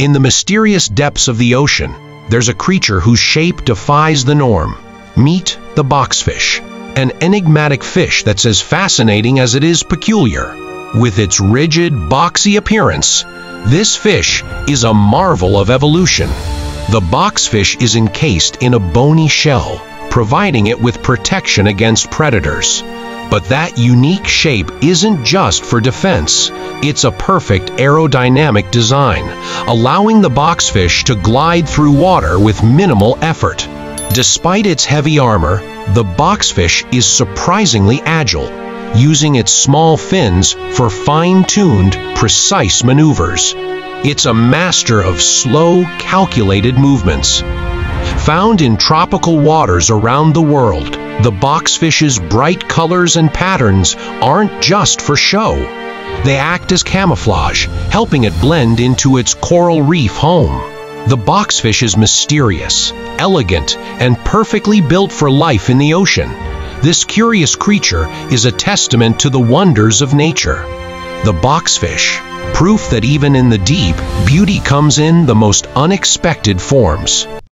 In the mysterious depths of the ocean, there's a creature whose shape defies the norm. Meet the boxfish, an enigmatic fish that's as fascinating as it is peculiar. With its rigid, boxy appearance, this fish is a marvel of evolution. The boxfish is encased in a bony shell, providing it with protection against predators. But that unique shape isn't just for defense. It's a perfect aerodynamic design, allowing the boxfish to glide through water with minimal effort. Despite its heavy armor, the boxfish is surprisingly agile, using its small fins for fine-tuned, precise maneuvers. It's a master of slow, calculated movements. Found in tropical waters around the world, the boxfish's bright colors and patterns aren't just for show. They act as camouflage, helping it blend into its coral reef home. The boxfish is mysterious, elegant, and perfectly built for life in the ocean. This curious creature is a testament to the wonders of nature. The boxfish, proof that even in the deep, beauty comes in the most unexpected forms.